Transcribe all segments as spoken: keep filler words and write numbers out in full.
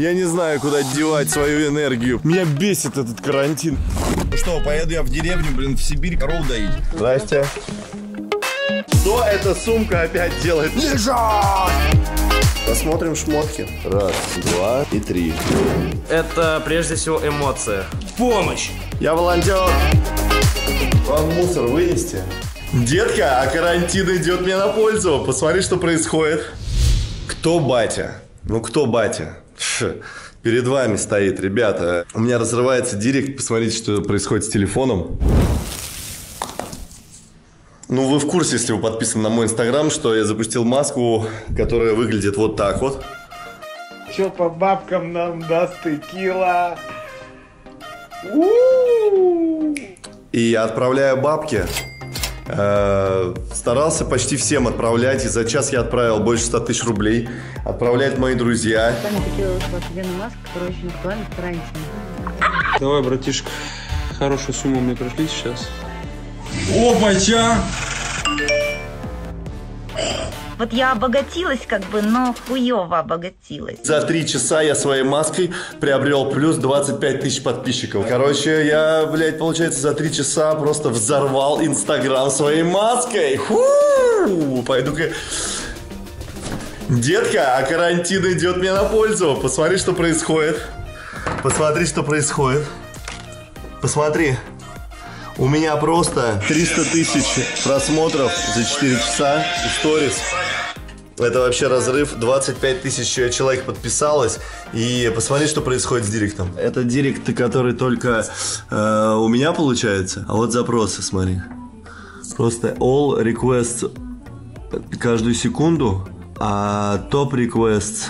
Я не знаю, куда девать свою энергию. Меня бесит этот карантин. Ну что, поеду я в деревню, блин, в Сибирь коров доить. Здрасте. Что эта сумка опять делает? Лежать! Посмотрим шмотки. Раз, два и три. Это прежде всего эмоция. Помощь! Я волонтер. Вам мусор вынести. Детка, а карантин идет мне на пользу. Посмотри, что происходит. Кто батя? Ну кто батя? Перед вами стоит, ребята. У меня разрывается директ. Посмотрите, что происходит с телефоном. Ну, вы в курсе, если вы подписаны на мой инстаграм, что я запустил маску, которая выглядит вот так вот. Че по бабкам нам даст текила? У-у-у. И я отправляю бабки. Э-э- старался почти всем отправлять, и за час я отправил больше ста тысяч рублей. Отправляют мои друзья. Самая текила вышла от Вена Маска, которая очень актуальна в карантине. Давай, братишка, хорошую сумму мне пришли сейчас. Опача! Вот я обогатилась как бы, но хуёво обогатилась. За три часа я своей маской приобрел плюс двадцать пять тысяч подписчиков. Короче, я, блядь, получается, за три часа просто взорвал инстаграм своей маской. Ху! Пойду-ка... Детка, а карантин идет мне на пользу. Посмотри, что происходит. Посмотри, что происходит. Посмотри. У меня просто триста тысяч просмотров за четыре часа сторис. Это вообще разрыв. двадцать пять тысяч человек подписалось. И посмотри, что происходит с директом. Это директ, который только э, у меня получается. А вот запросы, смотри. Просто all requests каждую секунду. А top requests...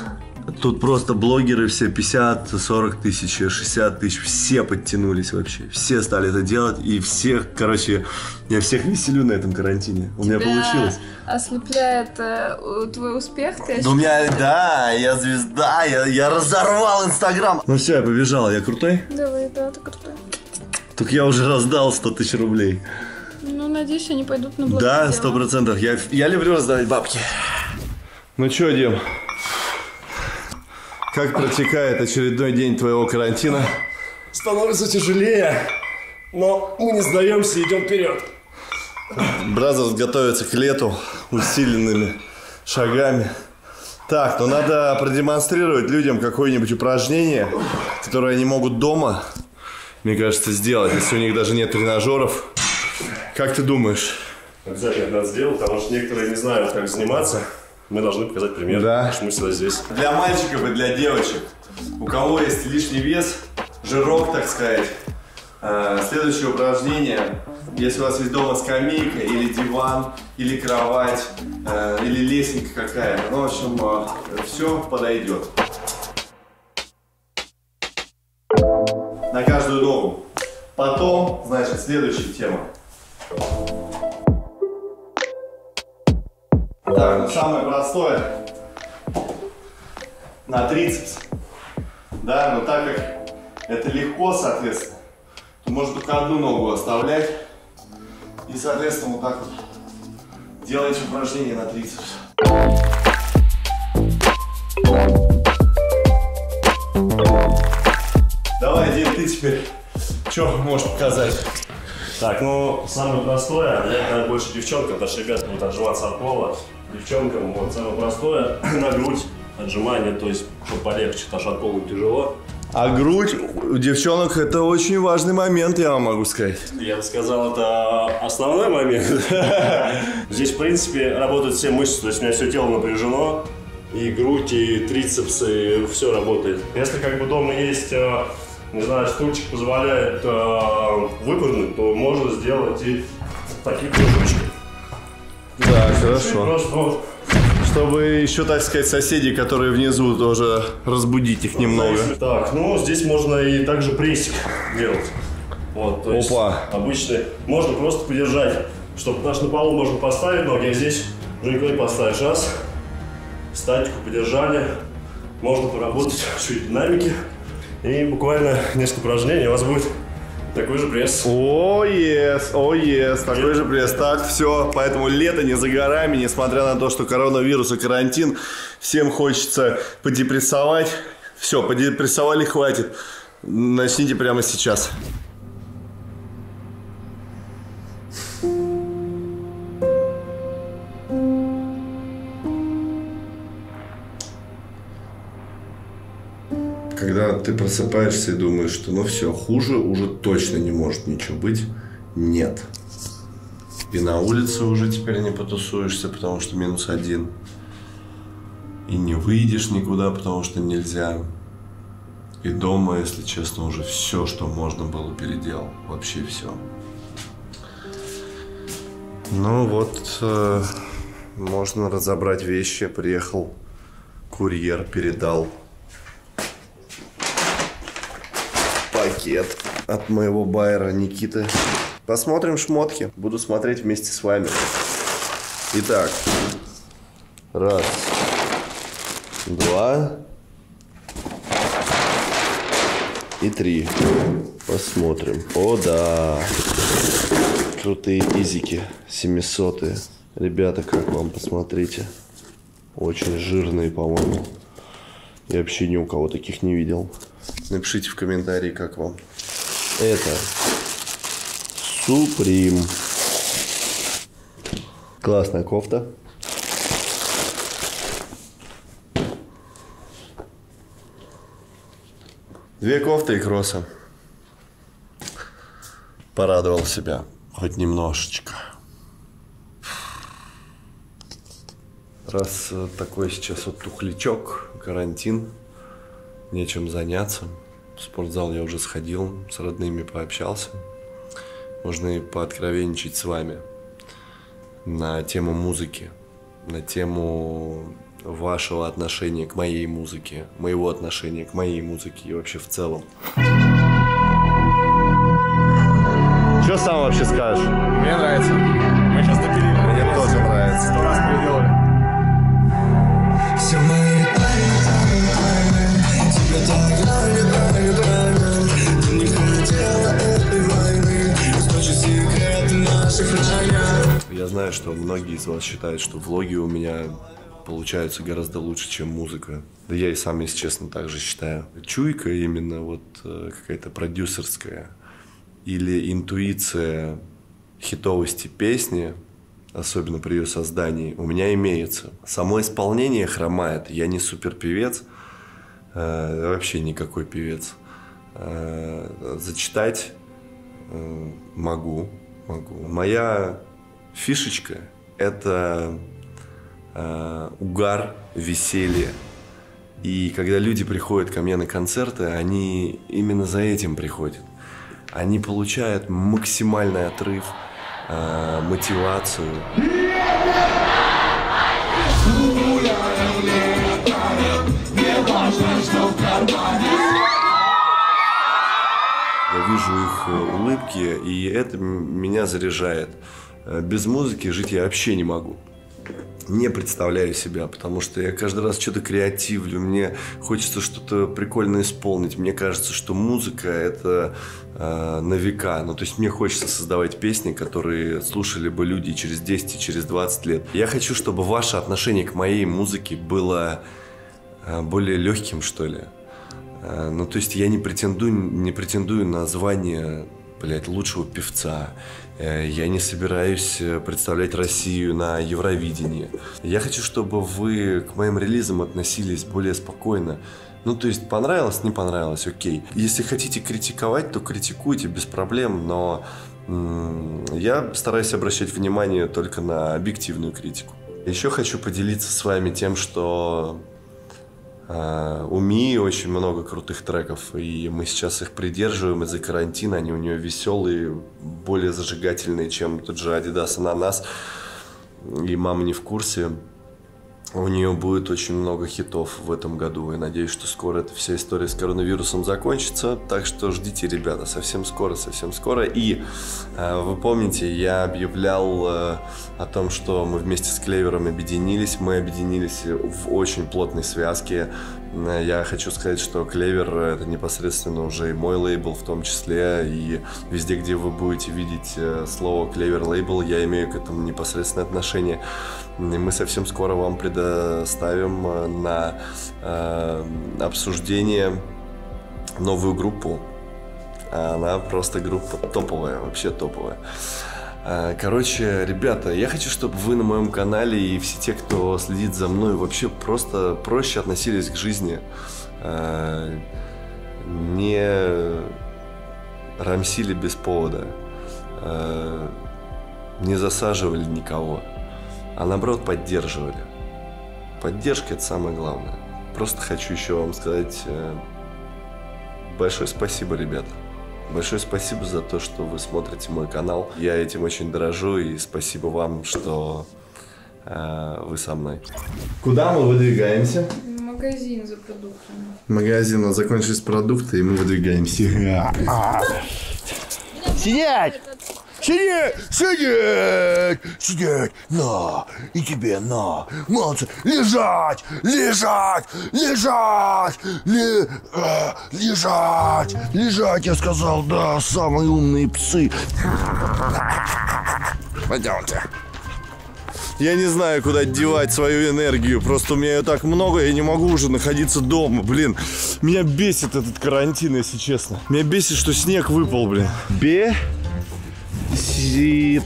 Тут просто блогеры все пятьдесят, сорок тысяч, шестьдесят тысяч, все подтянулись вообще, все стали это делать, и всех, короче, я всех веселю на этом карантине, у меня получилось. Ослепляет э, твой успех, ты у меня, да, я звезда, я, я разорвал инстаграм. Ну все, я побежал, я крутой? Давай, да, ты крутой. Только я уже раздал сто тысяч рублей. Ну, надеюсь, они пойдут на благое дело. Да, сто процентов, я, я люблю раздавать бабки. Ну чё, Дим? Как протекает очередной день твоего карантина? Становится тяжелее, но мы не сдаемся, идем вперед. Бразерс готовится к лету усиленными шагами. Так, ну надо продемонстрировать людям какое-нибудь упражнение, которое они могут дома, мне кажется, сделать, если у них даже нет тренажеров. Как ты думаешь? Обязательно надо сделать, потому что некоторые не знают, как заниматься. Мы должны показать пример, да. Потому что мы всегда здесь. Для мальчиков и для девочек, у кого есть лишний вес, жирок, так сказать, следующее упражнение, если у вас есть дома скамейка или диван, или кровать, или лестница какая, ну, в общем, все подойдет. На каждую ногу. Потом, значит, следующая тема. Так, ну самое простое на трицепс, да, но так как это легко, соответственно, то можно только одну ногу оставлять и, соответственно, вот так вот делаешь упражнение на трицепс. Давай, Дим, ты теперь что можешь показать? Так, ну самое простое, это больше девчонкам, потому что ребята будут отжиматься от пола. Девчонкам вот самое простое на грудь отжимание, то есть чтобы полегче, потому что от пола тяжело. А грудь у девчонок это очень важный момент, я вам могу сказать. Я бы сказал, это основной момент. Здесь в принципе работают все мышцы, то есть у меня все тело напряжено, и грудь, и трицепсы, и все работает. Если как бы дома есть, не знаю, стульчик позволяет выпрыгнуть, то можно сделать и такие кружочки. Да, хорошо. Чтобы еще, так сказать, соседи, которые внизу, тоже разбудить их немного. Так, ну здесь можно и также прессик делать. Вот, то есть обычный. Можно просто подержать, чтобы наш на полу можно поставить ноги, а здесь уже никуда не поставишь. Раз, статику подержали, можно поработать чуть динамики. И буквально несколько упражнений у вас будет. Такой же пресс. О, ес, о, ес, такой же пресс. Так, все, поэтому лето не за горами, несмотря на то, что коронавирус и карантин, всем хочется подепрессовать, Все, подепрессовали, хватит. Начните прямо сейчас. Когда ты просыпаешься и думаешь, что ну все, хуже уже точно не может ничего быть, нет. И на улице уже теперь не потусуешься, потому что минус один. И не выйдешь никуда, потому что нельзя. И дома, если честно, уже все, что можно было, переделал. Вообще все. Ну вот, э, можно разобрать вещи. Приехал курьер, передал пакет от моего байера Никиты. Посмотрим шмотки. Буду смотреть вместе с вами. Итак. Раз. Два. И три. Посмотрим. О, да. Крутые изики. Семисотые. Ребята, как вам? Посмотрите. Очень жирные, по-моему. Я вообще ни у кого таких не видел. Напишите в комментарии, как вам. Это Supreme. Классная кофта. Две кофты и кроссы. Порадовал себя. Хоть немножечко. Раз такой сейчас вот тухлячок, карантин, нечем заняться. В спортзал я уже сходил, с родными пообщался. Можно и пооткровенничать с вами на тему музыки, на тему вашего отношения к моей музыке, моего отношения к моей музыке и вообще в целом. Что сам вообще скажешь? Мне нравится. Мы сейчас допилили. Мне Мне тоже нравится. Сто раз переделали. Я знаю, что многие из вас считают, что влоги у меня получаются гораздо лучше, чем музыка. Да я и сам, если честно, так же считаю. Чуйка именно вот какая-то продюсерская или интуиция хитовости песни, особенно при ее создании, у меня имеется. Само исполнение хромает. Я не супер певец, э, вообще никакой певец. Э, зачитать э, могу, могу. Моя фишечка – это э, угар, веселье. И когда люди приходят ко мне на концерты, они именно за этим приходят. Они получают максимальный отрыв, э, мотивацию. Я вижу их улыбки, и это меня заряжает. Без музыки жить я вообще не могу. Не представляю себя, потому что я каждый раз что-то креативлю, мне хочется что-то прикольное исполнить. Мне кажется, что музыка – это э, на века. Ну, то есть мне хочется создавать песни, которые слушали бы люди через десять, через двадцать лет. Я хочу, чтобы ваше отношение к моей музыке было э, более легким, что ли. Э, ну, то есть я не претендую, не претендую на звание, блядь, лучшего певца. Я не собираюсь представлять Россию на Евровидении. Я хочу, чтобы вы к моим релизам относились более спокойно. Ну, то есть, понравилось, не понравилось, окей. Если хотите критиковать, то критикуйте, без проблем, но я стараюсь обращать внимание только на объективную критику. Еще хочу поделиться с вами тем, что Uh, у Мии очень много крутых треков, и мы сейчас их придерживаем из-за карантина. Они у нее веселые, более зажигательные, чем тот же Адидас, Ананас. И мама не в курсе. У нее будет очень много хитов в этом году. И надеюсь, что скоро эта вся история с коронавирусом закончится. Так что ждите, ребята, совсем скоро, совсем скоро. И uh, вы помните, я объявлял uh, о том, что мы вместе с Клевером объединились. Мы объединились в очень плотной связке. я хочу сказать, что Клевер — это непосредственно уже и мой лейбл в том числе, и везде, где вы будете видеть слово Клевер лейбл, я имею к этому непосредственное отношение. И мы совсем скоро вам предоставим на э, обсуждение новую группу. Она просто группа топовая, вообще топовая. Короче, ребята, я хочу, чтобы вы на моем канале и все те, кто следит за мной, вообще просто проще относились к жизни. Не рамсили без повода, не засаживали никого, а наоборот поддерживали. Поддержка – это самое главное. Просто хочу еще вам сказать большое спасибо, ребята. Большое спасибо за то, что вы смотрите мой канал. Я этим очень дорожу, и спасибо вам, что э, вы со мной. Куда мы выдвигаемся? В магазин за продуктами. В магазин, у нас закончились продукты, и мы выдвигаемся. Сидеть! Сидеть! Сидеть! Сидеть! На! И тебе на! Молодцы! Лежать! Лежать! Лежать! Ле... Э, лежать! Лежать, я сказал, да, самые умные псы! Пойдемте! Я не знаю, куда девать свою энергию, просто у меня ее так много, я не могу уже находиться дома, блин. Меня бесит этот карантин, если честно. Меня бесит, что снег выпал, блин. Бе... Сит.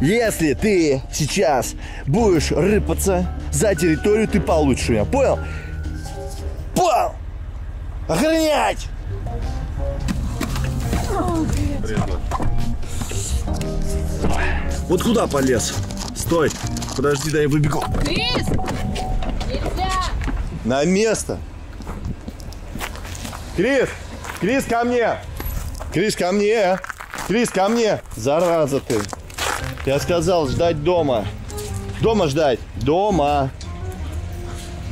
Если ты сейчас будешь рыпаться за территорию, ты получишь ее, понял? Понял! Охранять! Вот куда полез? Стой! Подожди, дай я выбегу. Крис! Нельзя! На место! Крис! Крис, ко мне! Крис, ко мне! Крис, ко мне! Зараза ты! Я сказал ждать дома. Дома ждать! Дома!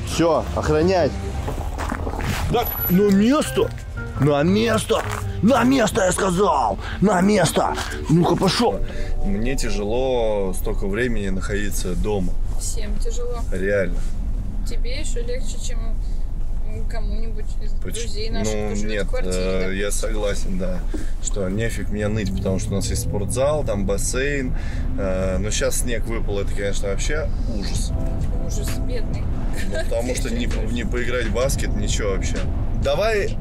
Все, охранять! Так, на место! На место! На место, я сказал! На место! Ну-ка, пошел! Мне тяжело столько времени находиться дома. Всем тяжело. Реально. Тебе еще легче, чем... кому-нибудь из друзей наших, ну, нет, в квартире, э, я согласен, да, что нефиг меня ныть, потому что у нас есть спортзал, там бассейн, э, но сейчас снег выпал, это, конечно, вообще ужас. Ужас, бедный. Ну, потому что не, не поиграть в баскет, ничего вообще. Давай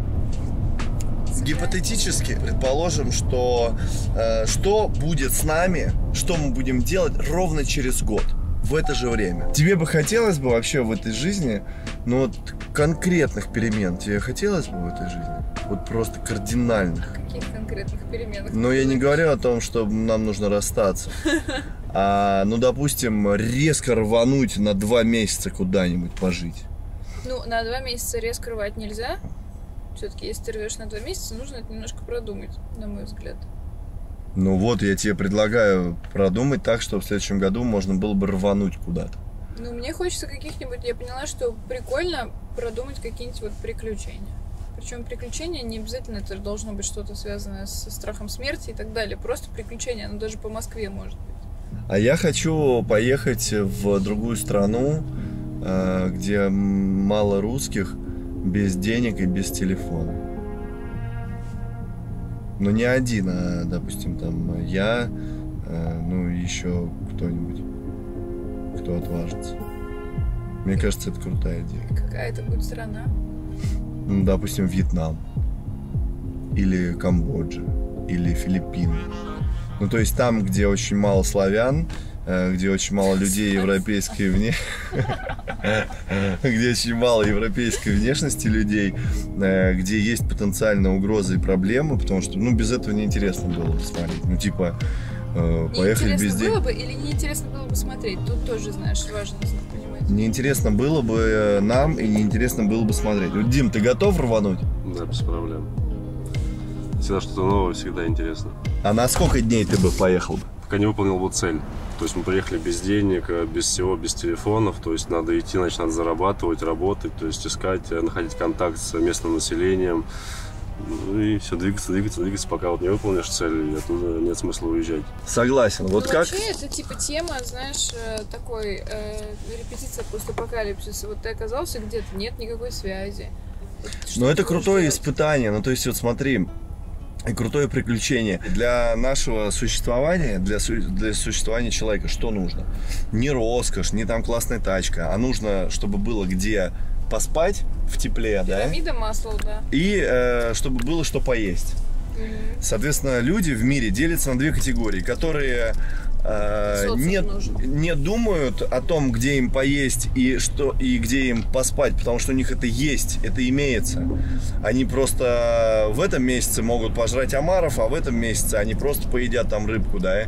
гипотетически предположим, что э, что будет с нами, что мы будем делать ровно через год, в это же время. Тебе бы хотелось бы вообще в этой жизни, ну вот, конкретных перемен тебе хотелось бы в этой жизни? Вот просто кардинальных. Каких конкретных перемен? Ну, я не говорю о том, что нам нужно расстаться. А, ну, допустим, резко рвануть на два месяца куда-нибудь пожить. Ну, на два месяца резко рвать нельзя. Все-таки, если ты рвешь на два месяца, нужно это немножко продумать, на мой взгляд. Ну вот, я тебе предлагаю продумать так, чтобы в следующем году можно было бы рвануть куда-то. Ну, мне хочется каких-нибудь, я поняла, что прикольно продумать какие-нибудь вот приключения. Причем приключения не обязательно, это должно быть что-то связанное со страхом смерти и так далее. Просто приключения, оно даже по Москве может быть. А я хочу поехать в другую страну, где мало русских, без денег и без телефона. Но не один, а, допустим, там я, ну, еще кто-нибудь. Кто отважится. Мне кажется, это крутая идея. Какая это будет страна? Ну, допустим, Вьетнам. Или Камбоджа. Или Филиппины. Ну, то есть там, где очень мало славян, где очень мало людей европейской внешности, где очень мало европейской внешности людей, где есть потенциальная угроза и проблемы, потому что, ну, без этого неинтересно было смотреть. Ну, типа... Поехали без денег. Неинтересно было бы или неинтересно было бы смотреть? Тут тоже, знаешь, важно, понимаете. Неинтересно было бы нам и неинтересно было бы смотреть. Вот, Дим, ты готов рвануть? Да, без проблем. Всегда что-то новое, всегда интересно. А на сколько дней ты бы поехал бы? Пока не выполнил бы цель. То есть мы приехали без денег, без всего, без телефонов. То есть надо идти, значит, надо зарабатывать, работать, то есть искать, находить контакт с местным населением. и все, двигаться, двигаться, двигаться, пока вот не выполнишь цель, оттуда нет смысла уезжать. Согласен. Вот ну, как? Вообще, это типа тема, знаешь, такой э, репетиция после апокалипсиса. Вот ты оказался где-то, нет никакой связи. Вот, но это крутое делать? Испытание. Ну, то есть, вот смотри, крутое приключение. Для нашего существования, для, су для существования человека, что нужно? Не роскошь, не там классная тачка, а нужно, чтобы было где поспать в тепле, пирамида, да? Масло, да. И э, чтобы было что поесть. Mm-hmm. Соответственно, люди в мире делятся на две категории, которые э, не, не думают о том, где им поесть и, что, и где им поспать, потому что у них это есть, это имеется. Они просто в этом месяце могут пожрать омаров, а в этом месяце они просто поедят там рыбку, да.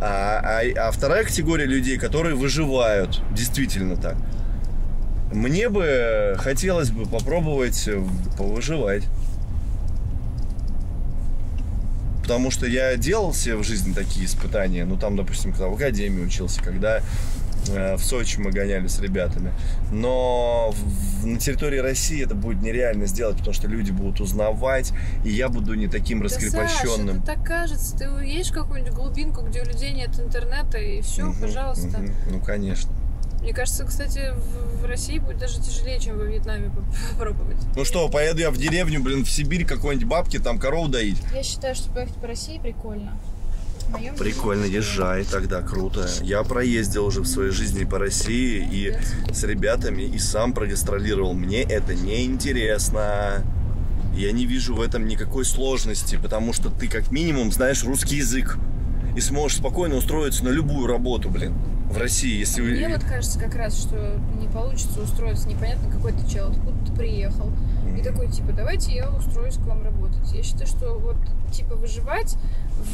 А, а, а вторая категория людей, которые выживают, действительно так. Мне бы хотелось бы попробовать повыживать. Потому что я делал себе в жизни такие испытания. Ну, там, допустим, когда в Академии учился, когда э, в Сочи мы гоняли с ребятами. Но в, на территории России это будет нереально сделать, потому что люди будут узнавать, и я буду не таким да раскрепощенным. Саша, это так кажется. Ты едешь в какую-нибудь глубинку, где у людей нет интернета, и все, угу, пожалуйста. Угу. Ну, конечно. Мне кажется, кстати, в России будет даже тяжелее, чем во Вьетнаме попробовать. Ну что, поеду я в деревню, блин, в Сибирь какой-нибудь бабки, там корову доить. Я считаю, что поехать по России прикольно. Моем прикольно, жизни. Езжай тогда, круто. Я проездил уже в своей жизни по России, молодец, и с ребятами, и сам прогастролировал. Мне это неинтересно. Я не вижу в этом никакой сложности, потому что ты как минимум знаешь русский язык и сможешь спокойно устроиться на любую работу, блин. В России, если а вы... Мне вот кажется как раз, что не получится устроиться, непонятно какой ты чел, откуда ты приехал. Mm-hmm. И такой, типа, давайте я устроюсь к вам работать. Я считаю, что вот, типа, выживать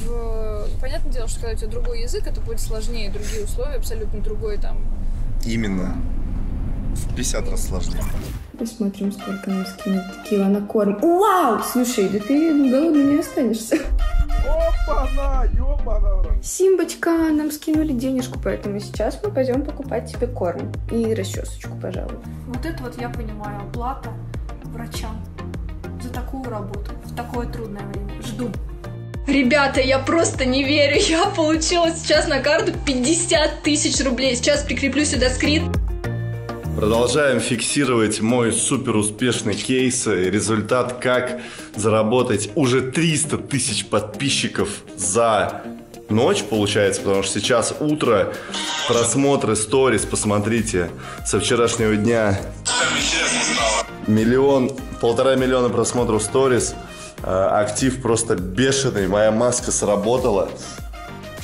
в... Понятное дело, что когда у тебя другой язык, это будет сложнее, другие условия, абсолютно другой там... Именно. В пятьдесят раз сложнее. Посмотрим, сколько нам скинет текила на корм. Вау! Слушай, да ты голодным не останешься. Опа-на, ёбана! Симбочка, нам скинули денежку, поэтому сейчас мы пойдем покупать тебе корм и расчесочку, пожалуй. Вот это вот я понимаю, оплата врачам за такую работу, в такое трудное время. Жду. Ребята, я просто не верю, я получила сейчас на карту пятьдесят тысяч рублей. Сейчас прикреплю сюда скрин. Продолжаем фиксировать мой супер успешный кейс и результат, как заработать уже триста тысяч подписчиков за ночь, получается, потому что сейчас утро, просмотры сторис, посмотрите, со вчерашнего дня миллион, полтора миллиона просмотров сторис, актив просто бешеный, моя маска сработала,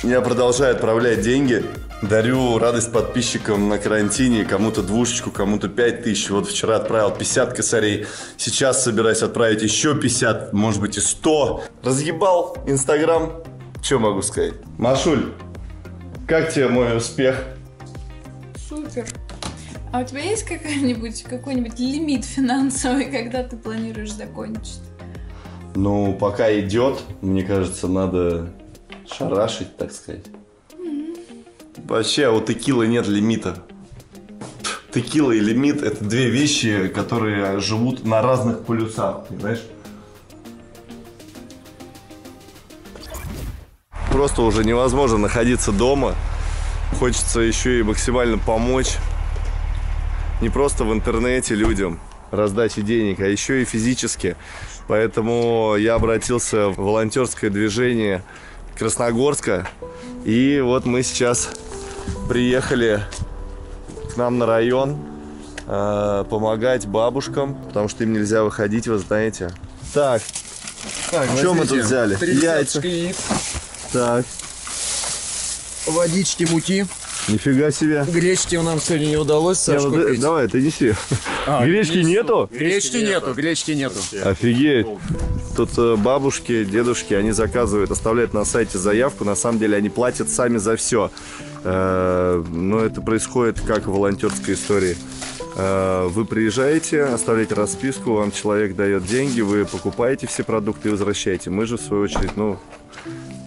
я продолжаю отправлять деньги. Дарю радость подписчикам на карантине, кому-то двушечку, кому-то пять тысяч. Вот вчера отправил пятьдесят косарей, сейчас собираюсь отправить еще пятьдесят, может быть и сто. Разъебал Инстаграм, что могу сказать. Машуль, как тебе мой успех? Супер. А у тебя есть какой-нибудь какой-нибудь лимит финансовый, когда ты планируешь закончить? Ну, пока идет, мне кажется, надо шарашить, так сказать. Вообще, у текилы нет лимита. Текила и лимит – это две вещи, которые живут на разных полюсах, понимаешь? Просто уже невозможно находиться дома. Хочется еще и максимально помочь. Не просто в интернете людям раздачи денег, а еще и физически. Поэтому я обратился в волонтерское движение Красногорска. И вот мы сейчас... Приехали к нам на район э, помогать бабушкам, потому что им нельзя выходить, вы знаете. Так, так что мы тут взяли? Яйца. Яиц. Так. Водички, муки. Нифига себе. Гречки нам сегодня не удалось, Саш, не, ну, давай, ты неси. А, гречки несу. Нету? Гречки нету, гречки нету. Офигеть. Тут бабушки, дедушки, они заказывают, оставляют на сайте заявку. На самом деле они платят сами за все. Но это происходит как в волонтерской истории. Вы приезжаете, оставляете расписку, вам человек дает деньги, вы покупаете все продукты и возвращаете. Мы же, в свою очередь, ну,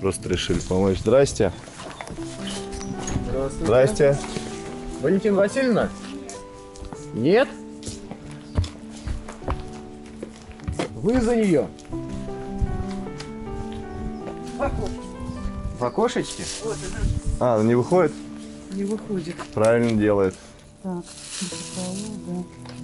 просто решили помочь. Здрасте. Здравствуйте. Здрасте. Валентин Васильевна? Нет? Вы за нее? В окошечке. В окошечке? Вот она. А, не выходит? Не выходит. Правильно делает. Так, да.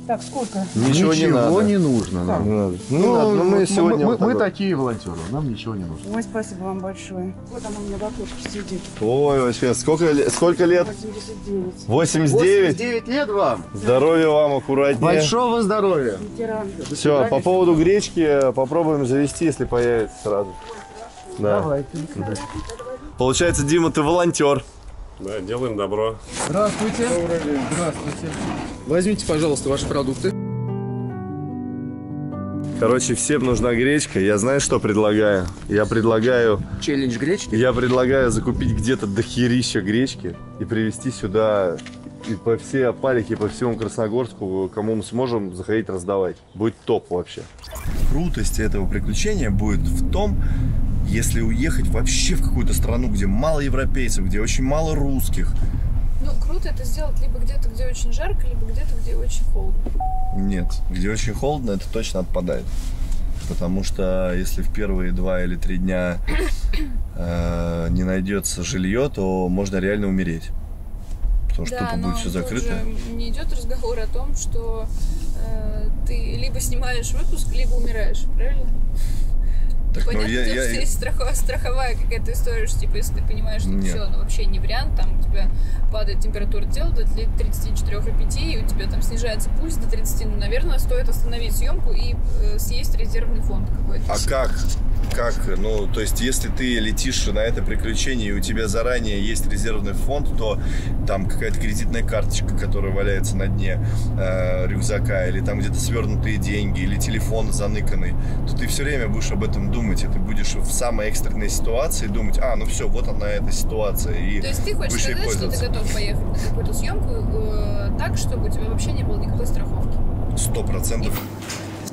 Так, сколько? Ничего, ничего не надо. Не нужно. Нам. Ну, ну надо. Но мы, мы сегодня... Мы, мы такие волонтеры, нам ничего не нужно. Ой, спасибо вам большое. Вот она у меня в окошке сидит. Ой, вообще, сколько, сколько лет? восемьдесят девять. восемьдесят девять? восемьдесят девять лет вам. Здоровья вам, аккуратнее. Большого здоровья. Ветеран. Все, по поводу гречки попробуем завести, если появится сразу. Ой, да. Давайте. Да. Получается, Дима, ты волонтер. Да, делаем добро. Здравствуйте. Здравствуйте. Возьмите, пожалуйста, ваши продукты. Короче, всем нужна гречка. Я знаю, что предлагаю. Я предлагаю... Челлендж гречки? Я предлагаю закупить где-то дохерища гречки и привезти сюда и по всей Апалике, по всему Красногорску, кому мы сможем, заходить раздавать. Будет топ вообще. Крутость этого приключения будет в том, если уехать вообще в какую-то страну, где мало европейцев, где очень мало русских. Ну, круто это сделать либо где-то, где очень жарко, либо где-то, где очень холодно. Нет, где очень холодно, это точно отпадает. Потому что если в первые два или три дня э, не найдется жилье, то можно реально умереть. Потому что да, тупо будет все закрыто. Не идет разговор о том, что э, ты либо снимаешь выпуск, либо умираешь, правильно? Так, понятно, ну, я, я... что есть страховая, страховая какая-то история, что типа, если ты понимаешь, что нет, все, ну вообще не вариант, там у тебя падает температура тела до тридцати четырёх и пяти, и у тебя там снижается пульс до тридцати, ну, наверное, стоит остановить съемку и э, съесть резервный фонд какой-то. А как? Как? Ну, то есть, если ты летишь на это приключение, и у тебя заранее есть резервный фонд, то там какая-то кредитная карточка, которая валяется на дне э, рюкзака, или там где-то свернутые деньги, или телефон заныканный, то ты все время будешь об этом думать. И ты будешь в самой экстренной ситуации думать, а, ну все, вот она эта ситуация. И то есть ты хочешь сказать, что ты готов поехать на какую-то съемку э, так, чтобы у тебя вообще не было никакой страховки? Сто процентов.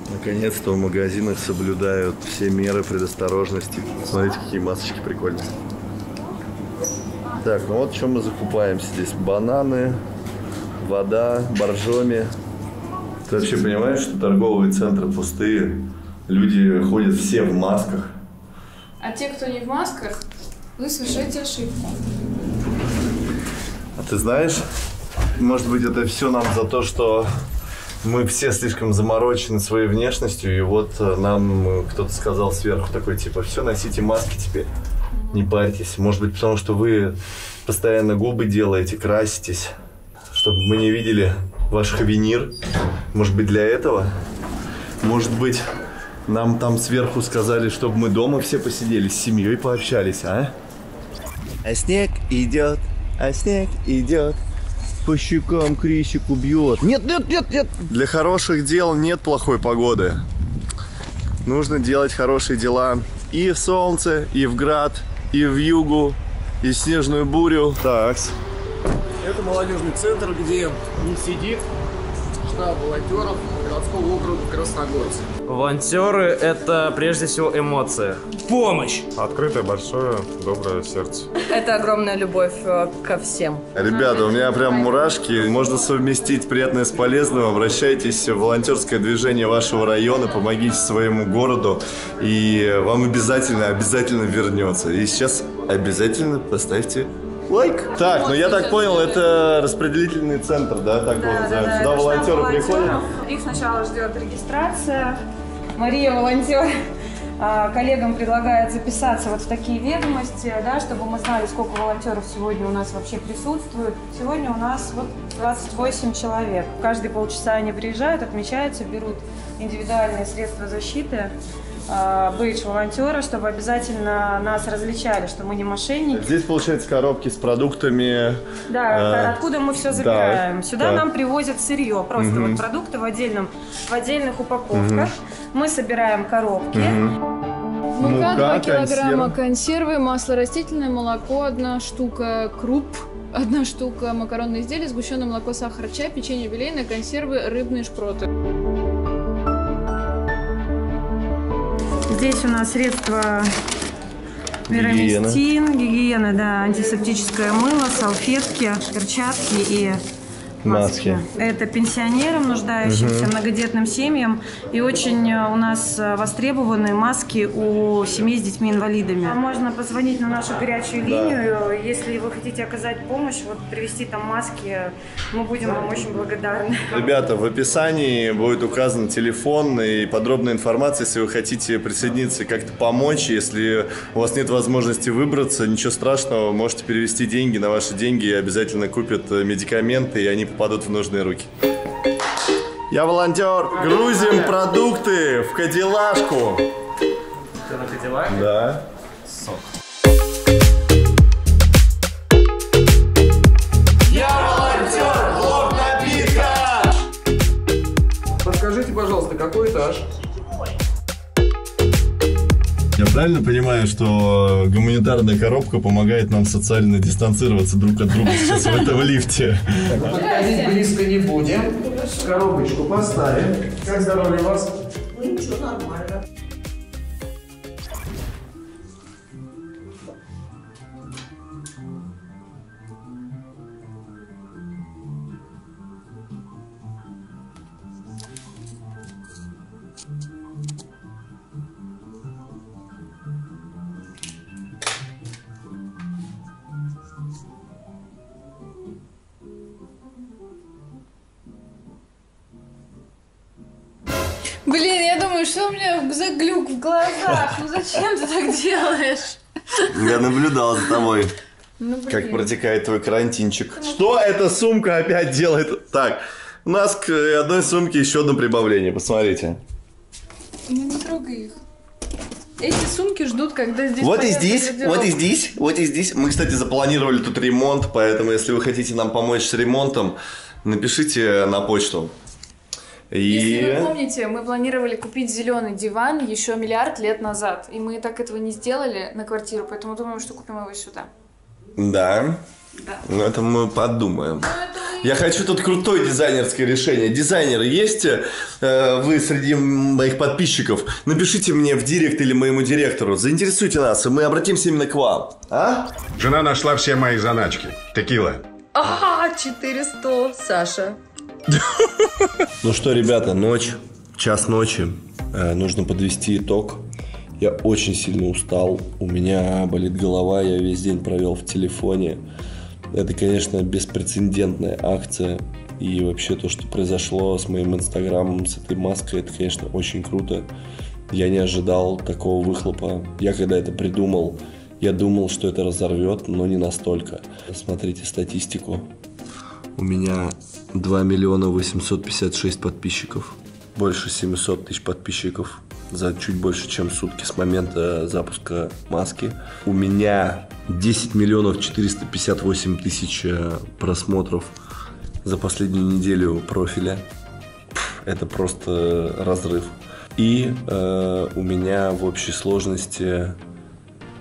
Наконец-то в магазинах соблюдают все меры предосторожности. Смотрите, какие масочки прикольные. Так, ну вот что мы закупаемся здесь. Бананы, вода, боржоми. Ты вообще понимаешь, что торговые центры пустые? Люди ходят все в масках. А те, кто не в масках, вы совершаете ошибку. А ты знаешь, может быть, это все нам за то, что мы все слишком заморочены своей внешностью, и вот нам кто-то сказал сверху такой, типа, все, носите маски теперь, не парьтесь. Может быть, потому что вы постоянно губы делаете, краситесь, чтобы мы не видели ваш винир. Может быть, для этого? Может быть... Нам там сверху сказали, чтобы мы дома все посидели, с семьей пообщались, а? А снег идет, а снег идет, по щекам крещику бьет. Нет, нет, нет, нет! Для хороших дел нет плохой погоды. Нужно делать хорошие дела и в солнце, и в град, и в югу, и в снежную бурю. Такс. Это молодежный центр, где не сидит штаб волонтеров городского округа Красногорск. Волонтеры – это, прежде всего, эмоция. Помощь! Открытое, большое, доброе сердце. Это огромная любовь ко всем. Ребята, у меня прям мурашки. Можно совместить приятное с полезным. Обращайтесь в волонтерское движение вашего района, помогите своему городу, и вам обязательно, обязательно вернется. И сейчас обязательно поставьте лайк. Так, ну я так понял, это распределительный центр, да? Так да, вот, да, да. Сюда волонтеры приходят. Их сначала ждет регистрация. Мария, волонтер, коллегам предлагает записаться вот в такие ведомости, да, чтобы мы знали, сколько волонтеров сегодня у нас вообще присутствует. Сегодня у нас вот двадцать восемь человек. Каждые полчаса они приезжают, отмечаются, берут индивидуальные средства защиты, бейдж волонтера, чтобы обязательно нас различали, что мы не мошенники. Здесь, получается, коробки с продуктами. Да, э откуда мы все забираем. Да, сюда да. нам привозят сырье, просто угу. вот продукты в, отдельном, в отдельных упаковках. Угу. Мы собираем коробки. Угу. Мука, два килограмма, консерв. консервы, масло растительное, молоко, одна штука, круп. Одна штука, макаронные изделия, сгущенное молоко, сахар, чай, печенье юбилейное, консервы, рыбные шпроты. Здесь у нас средства мирамистин, гигиена, да, антисептическое мыло, салфетки, перчатки и маски. Это пенсионерам, нуждающимся, угу. многодетным семьям. И очень у нас востребованы маски у семей с детьми-инвалидами. Можно позвонить на нашу горячую линию, да. если вы хотите оказать помощь, вот привезти там маски, мы будем вам очень благодарны. Ребята, в описании будет указан телефон и подробная информация, если вы хотите присоединиться и как-то помочь. Если у вас нет возможности выбраться, ничего страшного, можете перевести деньги на ваши деньги и обязательно купят медикаменты, и они попадут в нужные руки. Я волонтер. Грузим продукты в кадиллашку. Ты на кадиллаке? Да. Сок. Я волонтер, блог напитка. Подскажите, пожалуйста, какой этаж? Я правильно понимаю, что гуманитарная коробка помогает нам социально дистанцироваться друг от друга сейчас в этом лифте? Подходить близко не будем. Коробочку поставим. Как здоровье у вас? Ну ничего, нормально. Блин, я думаю, что у меня заглюк в глазах. Ну зачем ты так делаешь? Я наблюдал за тобой, ну, как протекает твой карантинчик. Ну, что эта сумка опять делает? Так, у нас к одной сумке еще одно прибавление, посмотрите. Ну не трогай их. Эти сумки ждут, когда здесь... Вот и здесь, вот и здесь, вот и здесь. Мы, кстати, запланировали тут ремонт, поэтому если вы хотите нам помочь с ремонтом, напишите на почту. И... Если вы помните, мы планировали купить зеленый диван еще миллиард лет назад, и мы так этого не сделали на квартиру, поэтому думаем, что купим его сюда. Да, да. Но это мы подумаем. Это... Я хочу тут крутое дизайнерское решение. Дизайнеры есть э, вы среди моих подписчиков? Напишите мне в директ или моему директору, заинтересуйте нас, и мы обратимся именно к вам. А? Жена нашла все мои заначки. Текила. А, четыреста, Саша. Ну что, ребята, ночь, час ночи, э, нужно подвести итог. Я очень сильно устал, у меня болит голова, я весь день провел в телефоне. Это, конечно, беспрецедентная акция. И вообще то, что произошло с моим инстаграмом, с этой маской, это, конечно, очень круто. Я не ожидал такого выхлопа. Я когда это придумал, я думал, что это разорвет, но не настолько. Смотрите статистику. У меня два миллиона восемьсот пятьдесят шесть подписчиков. Больше семисот тысяч подписчиков за чуть больше, чем сутки с момента запуска маски. У меня десять миллионов четыреста пятьдесят восемь тысяч просмотров за последнюю неделю профиля. Это просто разрыв. И э, у меня в общей сложности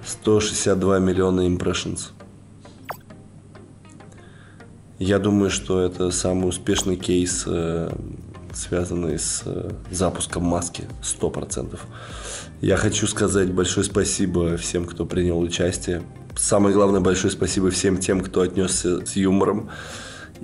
сто шестьдесят два миллиона impressions. Я думаю, что это самый успешный кейс, связанный с запуском маски, сто процентов. Я хочу сказать большое спасибо всем, кто принял участие. Самое главное, большое спасибо всем тем, кто отнесся с юмором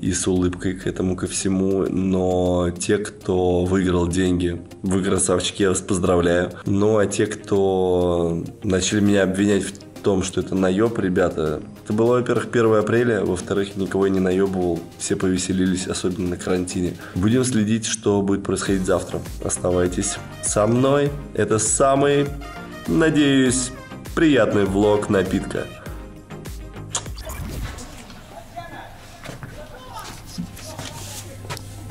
и с улыбкой к этому, ко всему. Но те, кто выиграл деньги, вы красавчики, я вас поздравляю. Ну, а те, кто начали меня обвинять в том, что это наеб, ребята. Это было, во-первых, первое апреля, во-вторых, никого не наебывал, все повеселились, особенно на карантине. Будем следить, что будет происходить завтра. Оставайтесь со мной. Это самый, надеюсь, приятный влог напитка.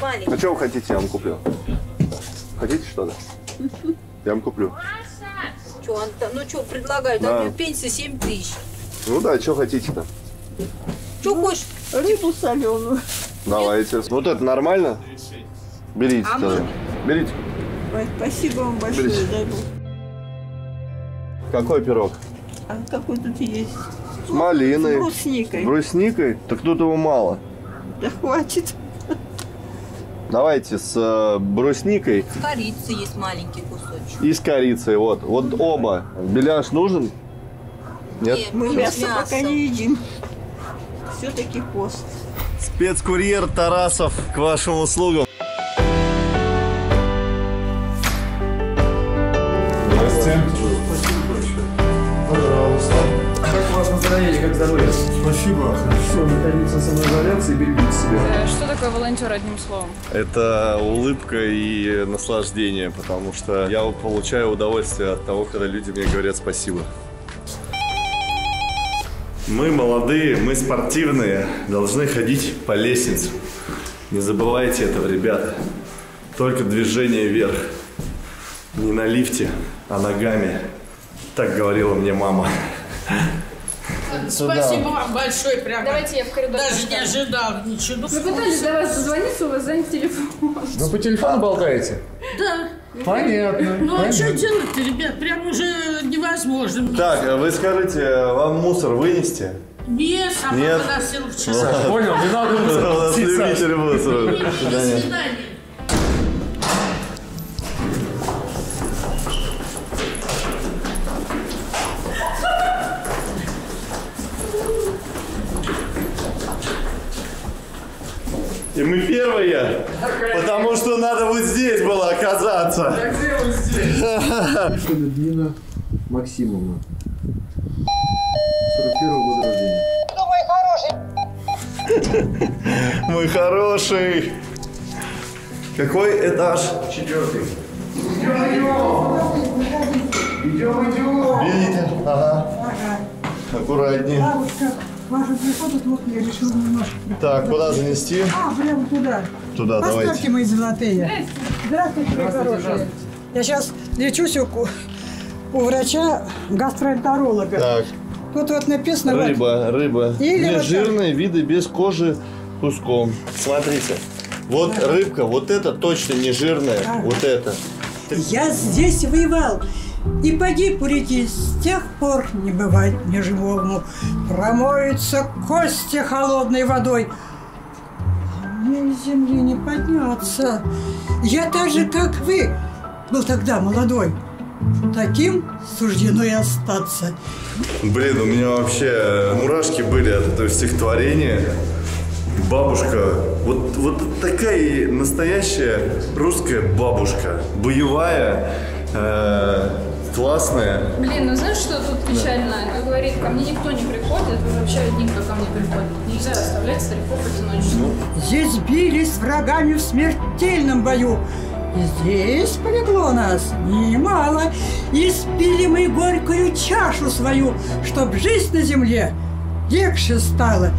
А что вы хотите, я вам куплю? Хотите что-то? Я вам куплю. Что, Антон, ну что предлагают? Да. А у меня пенсия семь тысяч. Ну да, что хотите-то? Что хочешь? Рыбу соленую. Давайте. Нет? Вот это нормально? Берите. А мы... Берите. Ой, спасибо вам большое. Берите. Какой пирог? А какой тут есть? С малиной. С брусникой. Брусникой? Так тут его мало. Да хватит. Давайте с э, брусникой. С корицей есть маленький кусочек. И с корицей, вот. Вот оба. Беляш нужен? Нет? Нет, мы мясо, мясо пока не едим. Все-таки пост. С Спецкурьер Тарасов к вашим услугам. Здравствуйте. Спасибо большое. Пожалуйста. Как у вас настроение, как здоровье? Спасибо. Хорошо, находиться в самоизоляции, берегите себя. Что такое волонтер, одним словом? Это улыбка и наслаждение, потому что я получаю удовольствие от того, когда люди мне говорят спасибо. Мы молодые, мы спортивные, должны ходить по лестнице. Не забывайте этого, ребята. Только движение вверх. Не на лифте, а ногами. Так говорила мне мама. Сюда. Спасибо вам большое, прям. Давайте я в коридор. Даже не ожидал ничего. Мы пытались до вас дозвониться, у вас занят телефон. Вы по телефону болтаете? Да. Понятно. Ну а что делать-то, ребят? Прям уже невозможно. Так, вы скажите, вам мусор вынести? Нет, сама выносила вчера. Понял, не надо мусора. У нас любитель мусора. До свидания. И мы первые, потому что надо вот здесь было оказаться. Я где вот здесь? Людмила Максимовна. сорок первого года рождения. Ну, мой хороший. Мой хороший. Какой этаж? Четвертый. Идем, идем. Идем, идем. Видите? Ага. Аккуратнее. Вашего прихода вот я решила немножко... Так, куда занести? А, прямо туда. Туда, поставьте, давайте. Поставьте, мои золотые. Здравствуйте, здравствуйте, здравствуйте. Я сейчас лечусь у, у врача-гастроэнтеролога. Так. Тут вот написано... Рыба, вот, рыба. Или вот жирные виды без кожи куском. Смотрите. Вот да. Рыбка, вот это точно не жирная, да. Вот это. Я здесь воевал. И погиб у реки, с тех пор не бывает неживому. Промоются кости холодной водой. А мне из земли не подняться. Я так же, как вы, был тогда молодой. Таким суждено и остаться. Блин, у меня вообще мурашки были от этого стихотворения. Бабушка, вот, вот такая настоящая русская бабушка, боевая, э классная. Блин, ну знаешь, что тут печально? Как говорит, ко мне никто не приходит, вообще никто ко мне приходит. Нельзя оставлять стариков в одиночестве. Здесь бились с врагами в смертельном бою. Здесь полегло нас немало. И спили мы горькую чашу свою, чтоб жизнь на земле легче стала.